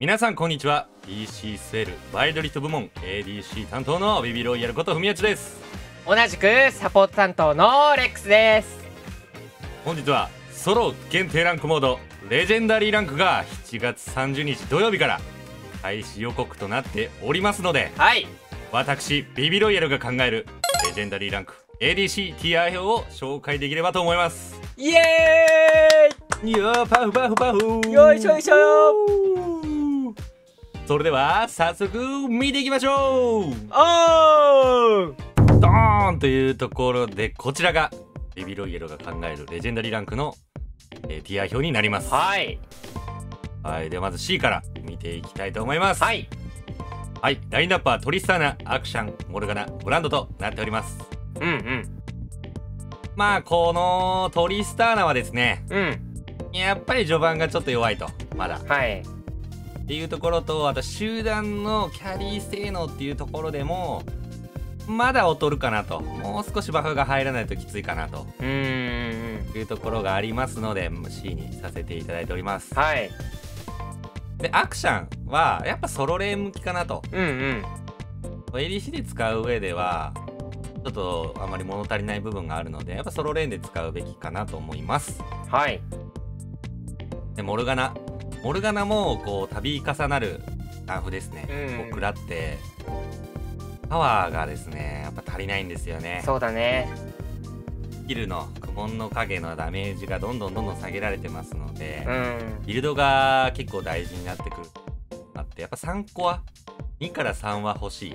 皆さんこんにちは。 DCSL ワイドリフト部門 ADC 担当のビビロイヤルことふみやちです。同じくサポート担当のレックスです。本日はソロ限定ランクモードレジェンダリーランクが7月30日土曜日から開始予告となっておりますので、私ビビロイヤルが考えるレジェンダリーランク ADC ティア表を紹介できればと思います。イエーイ。いやー、パフパフパフ、よいしょよいしょ。それでは早速見ていきましょう。おードーンというところで、こちらがビビロイエロが考えるレジェンダリーランクのティア表になります。はい、ではまず C から見ていきたいと思います。はい、ラインナップはトリスターナ、アクシャン、モルガナ、ブランドとなっております。まあこのトリスターナはですね、やっぱり序盤がちょっと弱いと、まだっていうところと、あと集団のキャリー性能っていうところでもまだ劣るかなと、もう少しバフが入らないときついかなというところがありますので C にさせていただいております。でアクションはやっぱソロレーン向きかなと。ADC で使う上ではちょっとあまり物足りない部分があるので、やっぱソロレーンで使うべきかなと思います。でモルガナもこう度重なるダンフですね、を食らってパワーがですねやっぱ足りないんですよね。スキルの苦悶の影のダメージがどんどん下げられてますので、ビルドが結構大事になってくるあって、やっぱ3コア2から3は欲しいっ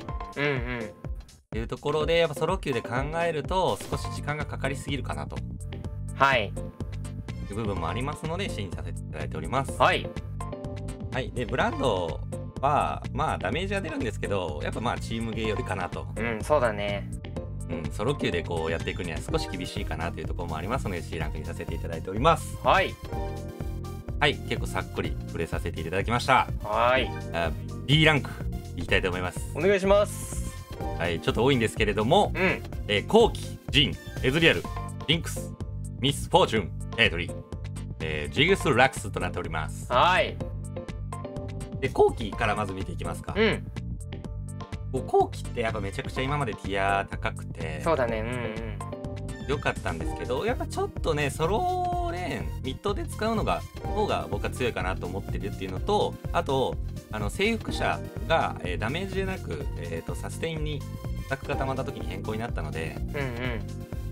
ていうところで、やっぱソロ級で考えると少し時間がかかりすぎるかなと。部分もありますので支援させていただいております。でブランドはまあダメージは出るんですけど、やっぱまあチームゲーよりかなと。ソロ級でこうやっていくには少し厳しいかなというところもありますので C ランクにさせていただいております。結構さっくり触れさせていただきました。B ランクいきたいと思います。お願いします。ちょっと多いんですけれども、コウキ、ジン、エズリアル、リンクス、ミスフォーチュン、エイトリー、ジグス、ラクスとなっております。で後期からまず見ていきますか。後期ってやっぱめちゃくちゃ今までティア高くて良かったんですけど、やっぱちょっとねソロレーンミッドで使うのが僕は強いかなと思ってるっていうのと、あと征服者が、ダメージでなく、サステインにスタックが溜まった時に変更になったので、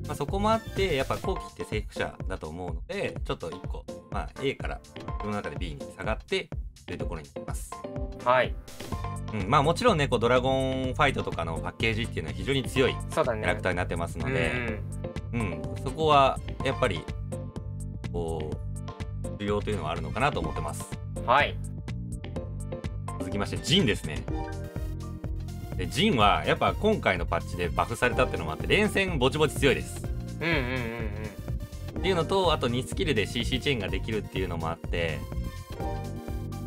まあそこもあってやっぱ後期って征服者だと思うので、ちょっと1個、まあ、A からこの中で B に下がってというところになります。まあもちろんねこうドラゴンファイトとかのパッケージっていうのは非常に強いキャラクターになってますので、そこはやっぱりこう重要というのはあるのかなと思ってます。続きましてジンですね。ジンはやっぱ今回のパッチでバフされたってのもあって連戦ぼちぼち強いです。っていうのと、あと2スキルで CC チェーンができるっていうのもあって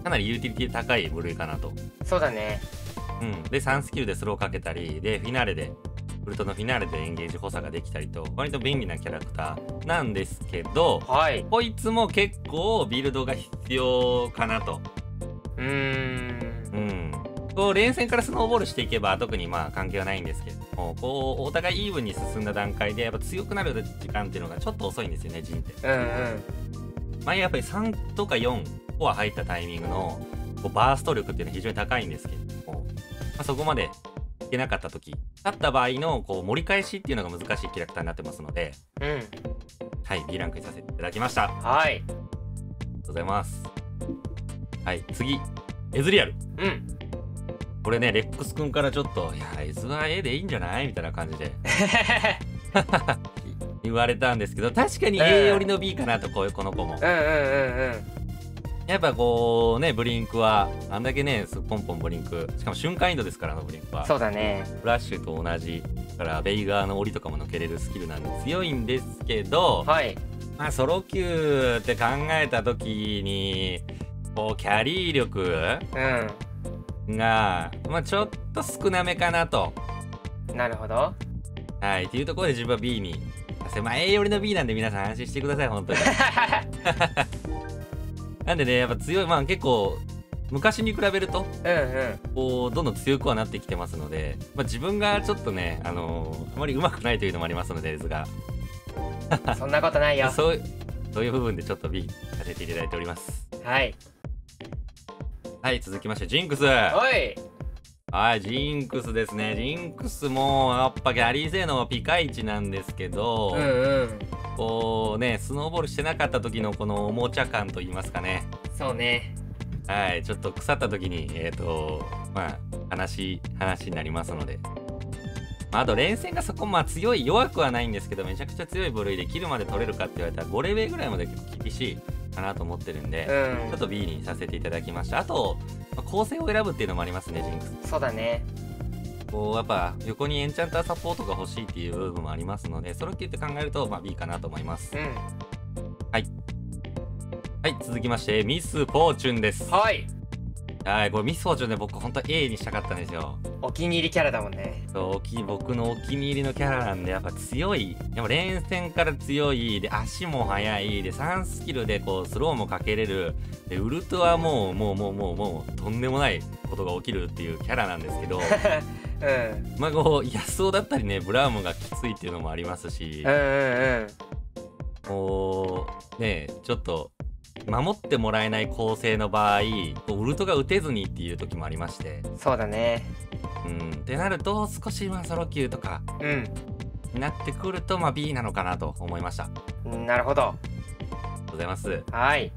かなりユーティリティ高い部類かなと。で3スキルでスローかけたりで、フィナーレでウルトのフィナーレでエンゲージ補佐ができたりと、割と便利なキャラクターなんですけど、こいつも結構ビルドが必要かなと。こう連戦からスノーボールしていけば特にまあ関係はないんですけれども、こうお互いイーブンに進んだ段階でやっぱ強くなる時間っていうのがちょっと遅いんですよね、ジンって。前やっぱり3とか4コア入ったタイミングのこうバースト力っていうのは非常に高いんですけれども、そこまでいけなかった時勝った場合のこう盛り返しっていうのが難しいキャラクターになってますので、B ランクにさせていただきました。ありがとうございます。次エズリアル。これねレックス君からちょっと「いや S は A でいいんじゃない?」みたいな感じで言われたんですけど、確かに A 寄りの B かなと、この子も。やっぱこうねブリンクはあんだけねポンポンブリンク、しかも瞬間移動ですからのブリンクはフラッシュと同じだからベイガーの檻とかも抜けれるスキルなんで強いんですけど、まあソロ級って考えた時にこうキャリー力、がまあちょっと少なめかなと。というところで自分は B に、A 寄りの B なんで皆さん安心してください本当になんでねやっぱ強い、まあ結構昔に比べると、こうどんどん強くはなってきてますので、まあ、自分がちょっとね、あまり上手くないというのもありますのでですがそんなことないよ。そういう部分でちょっとビーさせていただいております。はいはい、続きましてジンクス。はい、ジンクスですね。ジンクスもやっぱギャリー勢のピカイチなんですけど、こうね、スノーボールしてなかった時のこのおもちゃ感といいますかね。そうね。はい、ちょっと腐った時にまあ話になりますので、あと連戦がそこまあ強い弱くはないんですけど、めちゃくちゃ強い部類で切るまで取れるかって言われたら5レベルぐらいまで結構厳しいかなと思ってるんで、ちょっと B にさせていただきました。あと構成を選ぶっていうのもありますね、ジンクス。そうだね。こうやっぱ横にエンチャンターサポートが欲しいっていう部分もありますので、それを聞いて考えるとまあ B かなと思います。はいはい、続きましてミスフォーチュンです。はい、これミスフォーチュンで僕本当は A にしたかったんですよ。お気に入りキャラだもんね。そう、僕のお気に入りのキャラなんで、やっぱ強い、やっぱ連戦から強いで、足も速いで、3スキルでこうスローもかけれるで、ウルトはもうとんでもないことが起きるっていうキャラなんですけどまあこう安尾だったりね、ブラウムがきついっていうのもありますし、こうね、ちょっと守ってもらえない構成の場合、ウルトが打てずにっていう時もありまして。そうだね。ってなると少しソロ級とかになってくると、まあ B なのかなと思いました。なるほど、ありがとうございます。はい、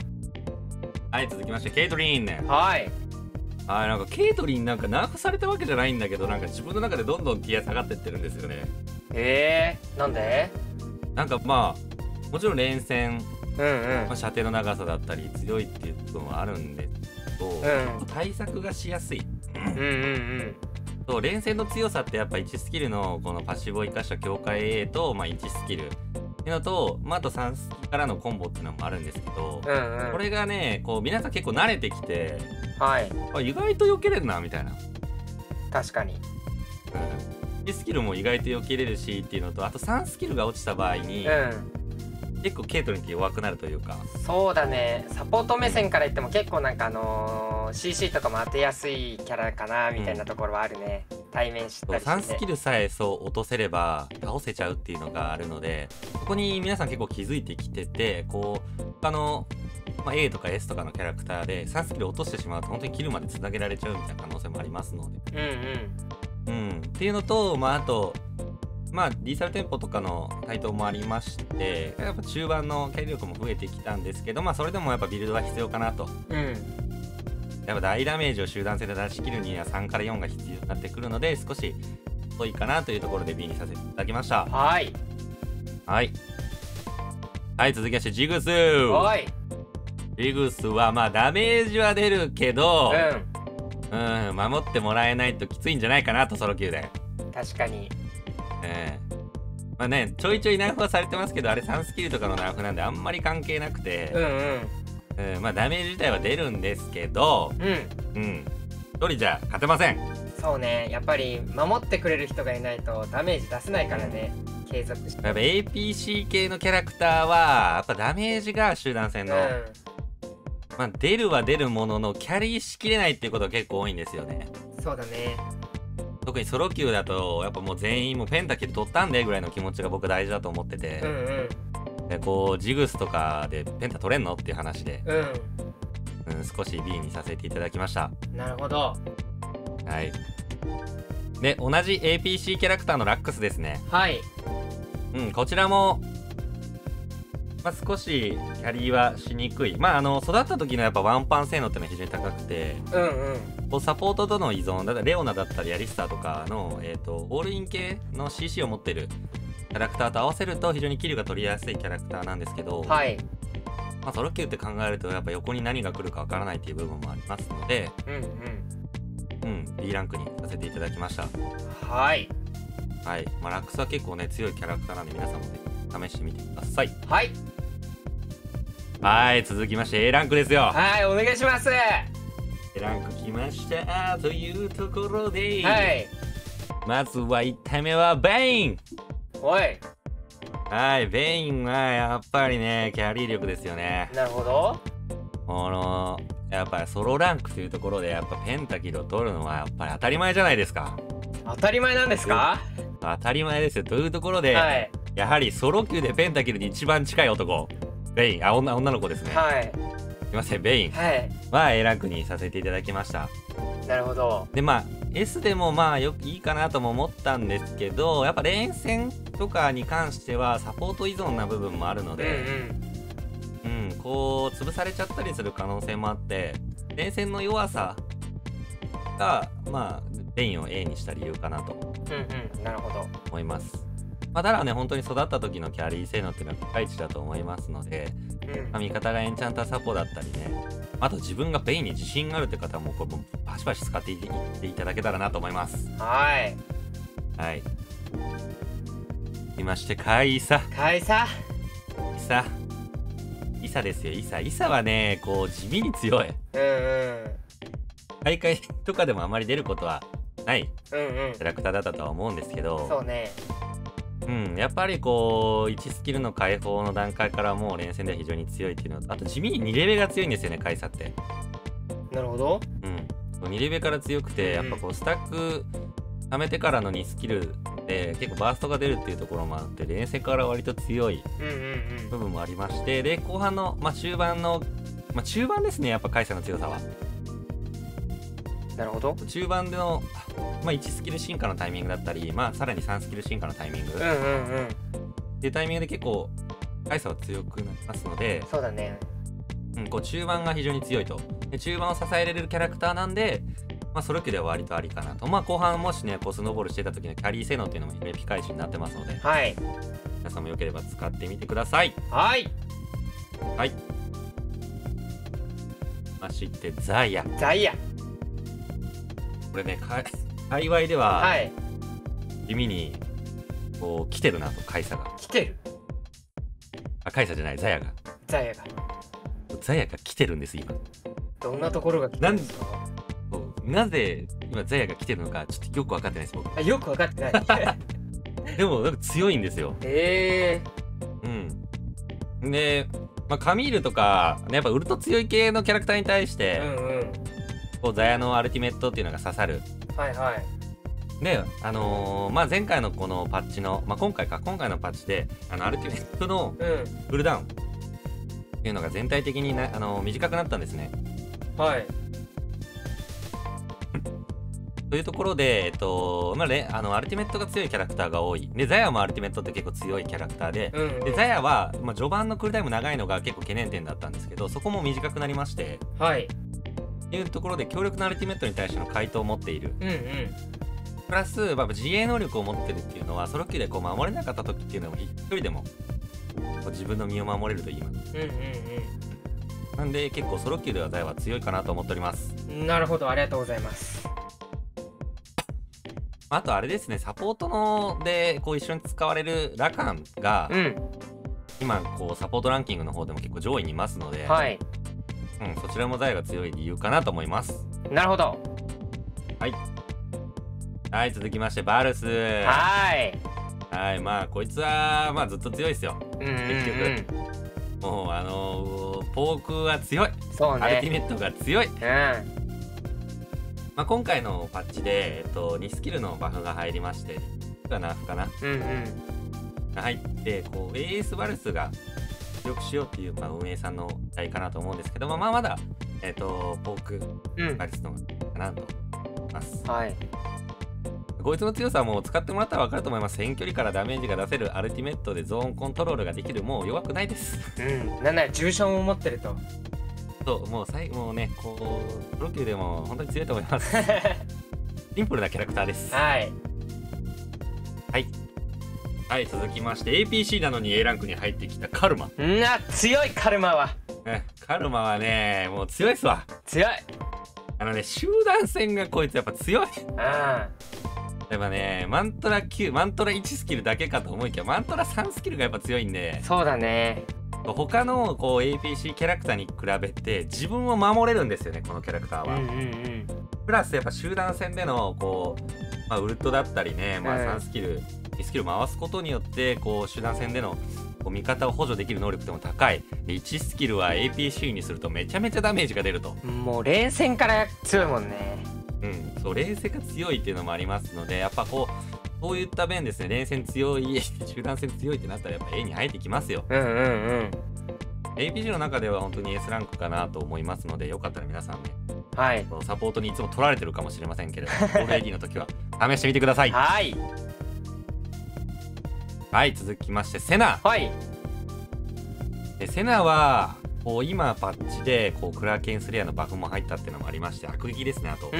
続きましてケイトリーンね。なんかケイトリーンなんかナーフされたわけじゃないんだけど、なんか自分の中でどんどん気が下がってってるんですよね。なんでなんかまあもちろん連戦、射程の長さだったり強いっていうこともあるんですけど、対策がしやすい。そう、連戦の強さってやっぱ1スキルのこのパッシブを生かした境界 A と、まあ、1スキルっていうのと、まあ、あと3スキルからのコンボっていうのもあるんですけど、これがねこう皆さん結構慣れてきて、意外と避けれるなみたいな。確かに。1スキルも意外と避けれるしっていうのと、あと3スキルが落ちた場合に、結構ケイトリンって弱くなるというか。そうだね、サポート目線から言っても結構なんかCC とかも当てやすいキャラかなみたいなところはあるね、対面したりして、ね、3スキルさえそう落とせれば倒せちゃうっていうのがあるので、そこに皆さん結構気づいてきてて、こう他の、まあ、A とか S とかのキャラクターで3スキル落としてしまうと本当にキルまでつなげられちゃうみたいな可能性もありますので、っていうのと、まああとリーサルテンポとかの台頭もありまして、やっぱ中盤のキャリ力も増えてきたんですけど、まあそれでもやっぱビルドは必要かなと。やっぱ大ダメージを集団戦で出し切るには3から4が必要になってくるので、少し遅いかなというところで B にさせていただきました。はい、続きましてジグス。ジグスはまあダメージは出るけど、守ってもらえないときついんじゃないかなと、ソロ級で。確かに。まあね、ちょいちょいナーフはされてますけど、あれ3スキルとかのナーフなんであんまり関係なくて、まあダメージ自体は出るんですけど、1人じゃ勝てません。そうね、やっぱり守ってくれる人がいないとダメージ出せないからね、継続して。やっぱ APC 系のキャラクターはやっぱダメージが集団戦の、まあ出るは出るもののキャリーしきれないっていうことが結構多いんですよね。そうだね。特にソロ級だとやっぱもう全員もうペンタキル取ったんでぐらいの気持ちが僕大事だと思ってて、でこうジグスとかでペンタ取れんのっていう話で、少し B にさせていただきました。なるほど。で同じ APC キャラクターのラックスですね。こちらも、まあ、少しキャリーはしにくい。育った時のやっぱワンパン性能っていうのは非常に高くて、サポートとの依存だったらレオナだったりアリスターとかの、オールイン系の CC を持ってるキャラクターと合わせると非常にキルが取りやすいキャラクターなんですけど、ソロ級って考えるとやっぱ横に何が来るかわからないっていう部分もありますので、B ランクにさせていただきました。ラックスは結構ね強いキャラクターなんで、皆さんもね試してみてください。続きまして A ランクですよ。お願いします。ランクきましたというところで、まずは1体目はベイン。ベインはやっぱりねキャリー力ですよね。なるほど。やっぱりソロランクというところでやっぱペンタキルを取るのはやっぱり当たり前じゃないですか。当たり前なんですか？当たり前ですよ。というところで、はい、やはりソロ級でペンタキルに一番近い男ベイン、女の子ですね、はい、すいませんベインはAランクにさせていただきました。なるほど。でまあ S でもまあよくいいかなとも思ったんですけど、やっぱ連戦とかに関してはサポート依存な部分もあるので、うん、こう潰されちゃったりする可能性もあって、連戦の弱さがまあベインを A にした理由かなと思います。まあ、ただね本当に育った時のキャリー性能っていうのはピカイチだと思いますので、うん、まあ味方がエンチャンターサポだったりね、あと自分がベインに自信があるって方もこれもバシバシ使っていっていただけたらなと思います。はいはいいましてイサですよ。イサはねこう地味に強い、大会とかでもあまり出ることはないキャラクターだったとは思うんですけど、そうね、うん、やっぱりこう1スキルの解放の段階からもう連戦では非常に強いっていうのと、あと地味に2レベルが強いんですよねカイサって。なるほど、うん、2レベルから強くて、やっぱこうスタック貯めてからの2スキルで結構バーストが出るっていうところもあって、連戦から割と強い部分もありまして、で後半の、まあ、終盤の、まあ、中盤ですね、やっぱカイサの強さは。なるほど。中盤での、まあ、1スキル進化のタイミングだったり、まあ、さらに3スキル進化のタイミングっていうタイミングで結構カイサは強くなりますので、そうだね、うん、こう中盤が非常に強いと。で中盤を支えれるキャラクターなんで、まあ、ソロ級では割とありかなと。まあ、後半もしねこうスノーボールしてた時のキャリー性能っていうのも非常にピカイチになってますので、はい、皆さんもよければ使ってみてください。はいはいましてザイヤこれね、界隈では地味にこう来てるなと、カイサが来てる、あ、カイサじゃないザヤが来てるんです。今どんなところが来てるんですか？なぜ今ザヤが来てるのかちょっとよく分かってないです僕。あ、よく分かってないでもなんか強いんですよ。へえー、うん。で、まあ、カミールとか、ね、やっぱウルト強い系のキャラクターに対して、こうザヤのアルティメットっていうのが刺さる。はいはい。で、まあ前回のこのパッチの、まあ今回のパッチでアルティメットのフルダウンっていうのが全体的にな、短くなったんですね。はい。というところでまあね、アルティメットが強いキャラクターが多い。でザヤもアルティメットって結構強いキャラクターで、でザヤはまあ序盤のクールタイム長いのが結構懸念点だったんですけど、そこも短くなりまして。はい。っていうところで強力なアルティメットに対しての回答を持っている、プラス、まあ、自衛能力を持ってるっていうのはソロ級でこう守れなかった時っていうのも一人でも自分の身を守れると言います。なんで結構ソロ級ではザヤは強いかなと思っております。なるほど、ありがとうございます。あとあれですね、サポートのでこう一緒に使われるラカンが、今こうサポートランキングの方でも結構上位にいますので、はいそちらもザヤが強い理由かなと思います。なるほど。はいはい続きましてバルス。はいまあこいつはまあずっと強いですよ。結局もうポークは強い。そうね、アルティメットが強い。まあ今回のパッチで2スキルのバフが入りまして、ナーフかな入ってこう AS バルスが強くしようっていう、まあ、運営さんの題かなと思うんですけど、まあまだポークバリスのかなと思います、はいこいつの強さはもう使ってもらったら分かると思います。遠距離からダメージが出せる、アルティメットでゾーンコントロールができる、もう弱くないです。なんなら重傷を持ってると。そうもうねこうプロ級でも本当に強いと思いますシンプルなキャラクターです。はい、続きまして APC なのに A ランクに入ってきたカルマ。強いカルマは。カルマはね、もう強いっすわ。強い。ね、集団戦がこいつやっぱ強い。やっぱね、マントラ1スキルだけかと思いきや、マントラ3スキルがやっぱ強いんで。そうだね。他のこう APC キャラクターに比べて自分を守れるんですよね、このキャラクターは。プラスやっぱ集団戦でのこう、まあ、ウルトだったりね、まあ3スキル。スキルを回すことによってこう集団戦でのこう味方を補助できる能力でも高いで、1スキルは APC にするとめちゃめちゃダメージが出ると、もう冷戦から強いもんね。うん、そう冷戦が強いっていうのもありますので、やっぱこうそういった面ですね、冷戦強い集団戦強いってなったらやっぱ A に入ってきますよ。APG の中では本当に S ランクかなと思いますので、よかったら皆さんね、はい、サポートにいつも取られてるかもしれませんけれども、オール AD の時は試してみてください。はい、はい、続きましてセナ、はい、セナはこう今パッチでこうクラーケンスレアのバフも入ったっていうのもありまして、悪撃ですね。あと、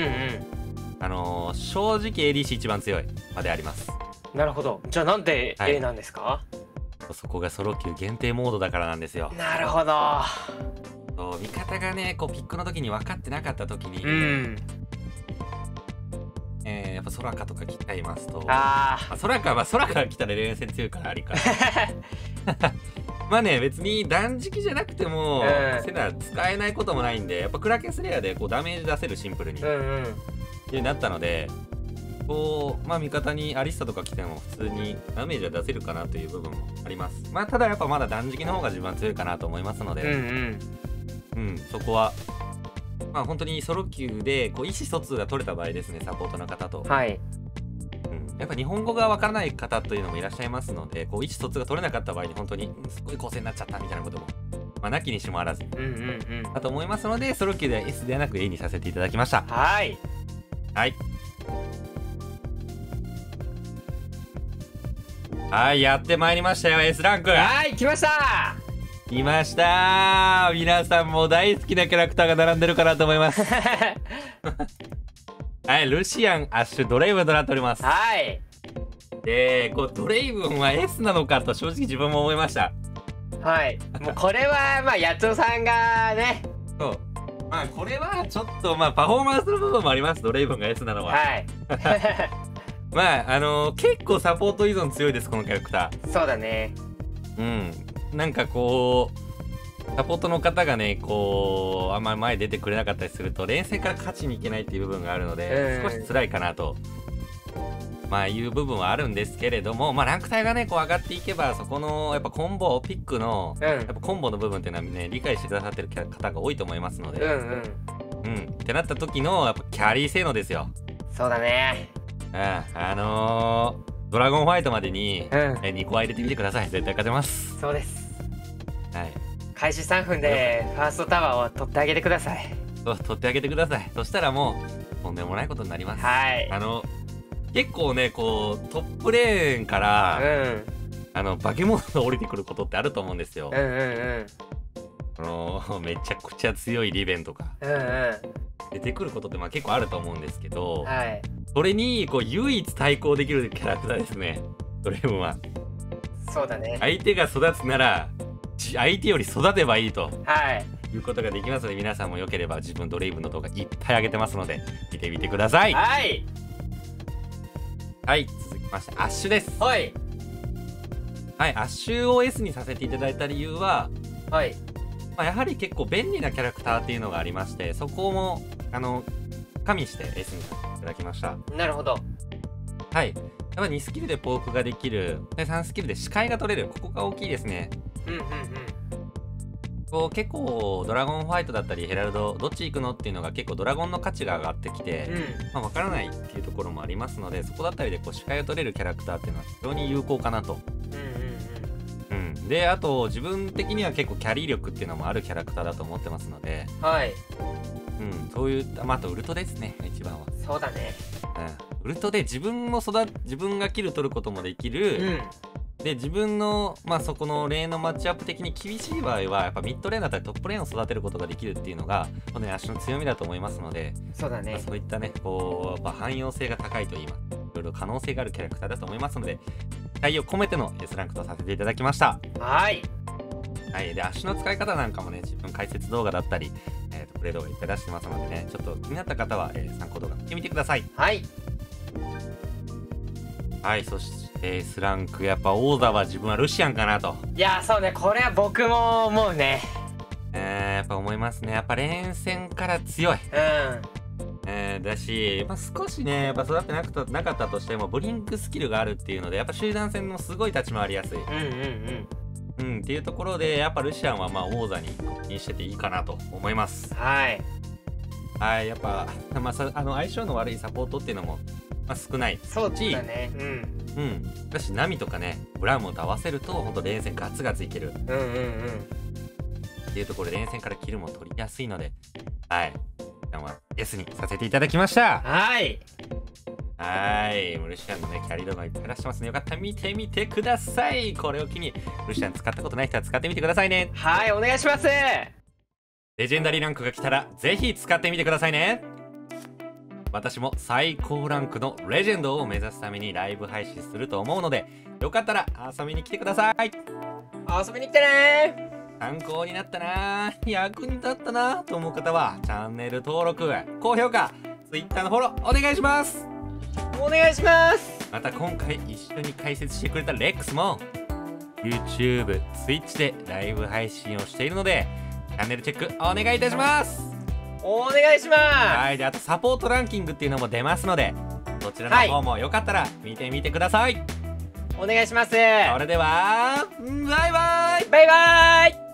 正直 ADC 一番強いまであります。なるほど。じゃあなんで A なんですか？はい、そこがソロ級限定モードだからなんですよ。なるほど。そう、味方がねこうピックの時に分かってなかった時に、やっぱ空かとか来ちゃいますと、空か、まあ空から来たら連戦強いからありかまあね、別に断食じゃなくても、セナ使えないこともないんで、やっぱクラケスレアでこうダメージ出せるシンプルに、ってなったので。こうまあ、味方にアリスタとか来ても普通にダメージは出せるかなという部分もあります。まあただやっぱまだ断食の方が自分は強いかなと思いますので、そこはまあ本当にソロ級でこう意思疎通が取れた場合ですね、サポートの方と、はい、やっぱ日本語がわからない方というのもいらっしゃいますので、こう意思疎通が取れなかった場合に本当にすごい構成になっちゃったみたいなことも、まあ、なきにしもあらずだと思いますので、ソロ級では S ではなく A にさせていただきました。はい、はいはい、やってまいりましたよ S ランク。はい、来ました来ました。皆さんも大好きなキャラクターが並んでるかなと思いますはい、ルシアン、アッシュ、ドレイブとなっております。はい、でこうドレイブンは S なのかと正直自分も思いました。はい、もうこれはまあ八千代さんがねそうまあこれはちょっとまあパフォーマンスの部分もあります。ドレイブンが S なのははいまあ結構サポート依存強いですこのキャラクター。そうだね。なんかこうサポートの方がねこうあんまり前出てくれなかったりすると連戦から勝ちにいけないっていう部分があるので、少し辛いかなとまあいう部分はあるんですけれども、まあランク帯がねこう上がっていけばそこのやっぱコンボピックの、やっぱコンボの部分っていうのはね理解してくださってる方が多いと思いますので、ってなった時のやっぱキャリー性能ですよ。そうだね。ドラゴンファイトまでに、2個は入れてみてください。絶対勝てます。そうです。はい、開始3分でファーストタワーを取ってあげてください。そう取ってあげてください。そしたらもうとんでもないことになります。はい、結構ねこうトップレーンから、化け物が降りてくることってあると思うんですよ。めちゃくちゃ強いリベンとか、出てくることってまあ結構あると思うんですけど、はい、それにこう唯一対抗できるキャラクターですねドレイブンは。そうだね。相手が育つなら相手より育てばいいと、はい、いうことができますので、皆さんもよければ自分ドレイブンの動画いっぱい上げてますので見てみてください。はい、はい、続きましてアッシュです。はい、はい、アッシュを S にさせていただいた理由は、はい、まあやはり結構便利なキャラクターっていうのがありまして、そこも加味して S にさせていただきました。なるほど。はい、やっぱ2スキルでポークができるで、3スキルで視界が取れる、ここが大きいですね。こう結構ドラゴンファイトだったりヘラルドどっち行くのっていうのが結構ドラゴンの価値が上がってきて、まあ分からないっていうところもありますので、そこだったりでこう視界を取れるキャラクターっていうのは非常に有効かなと。であと自分的には結構キャリー力っていうのもあるキャラクターだと思ってますので、はい、そういった、まあ、あとウルトですね一番は。そうだね、ウルトで自分がキル取ることもできる、で自分の、まあ、そこのレーンのマッチアップ的に厳しい場合はやっぱミッドレーンだったりトップレーンを育てることができるっていうのが本当に足の強みだと思いますので、そうだね、まあ、そういったねこうやっぱ汎用性が高いといいます、いろいろ可能性があるキャラクターだと思いますので、期待を込めての S ランクとさせていただきました。はい、はい、で足の使い方なんかもね自分解説動画だったり、プレイ動画いっぱい出してますのでね、ちょっと気になった方は、参考動画見てみてください。はい、はい、そして S ランクやっぱ王座は自分はルシアンかなと。いやそうね、これは僕も思うね。やっぱ思いますね。やっぱ連戦から強い、だし、まあ、少しねやっぱ育ってなかったとしてもブリンクスキルがあるっていうのでやっぱ集団戦もすごい立ち回りやすい。っていうところでやっぱルシアンはまあ王座に君臨してていいかなと思います。はいはい、やっぱ、まあ、相性の悪いサポートっていうのも、まあ、少ないそうだね。しかしナミとかねブラウムと合わせるとほんと連戦ガツガツいけるっていうところで連戦からキルも取りやすいので、はい、S にさせていただきました。はいはい、ルシアンのねキャリー動画いっぱい出してますね。よかったら見てみてください。これを機にルシアン使ったことない人は使ってみてくださいね。はい、お願いします。レジェンダリーランクが来たらぜひ使ってみてくださいね。私も最高ランクのレジェンドを目指すためにライブ配信すると思うので、よかったら遊びに来てください。遊びに来てね。参考になったな、役に立ったなと思う方はチャンネル登録、高評価、Twitter のフォローお願いします。お願いします。また今回一緒に解説してくれたレックスも YouTube、Twitch でライブ配信をしているので、チャンネルチェックお願いいたします。お願いします。はい、であとサポートランキングっていうのも出ますので、そちらの方もよかったら見てみてください。はい、お願いします。それではバイバイバイバイ。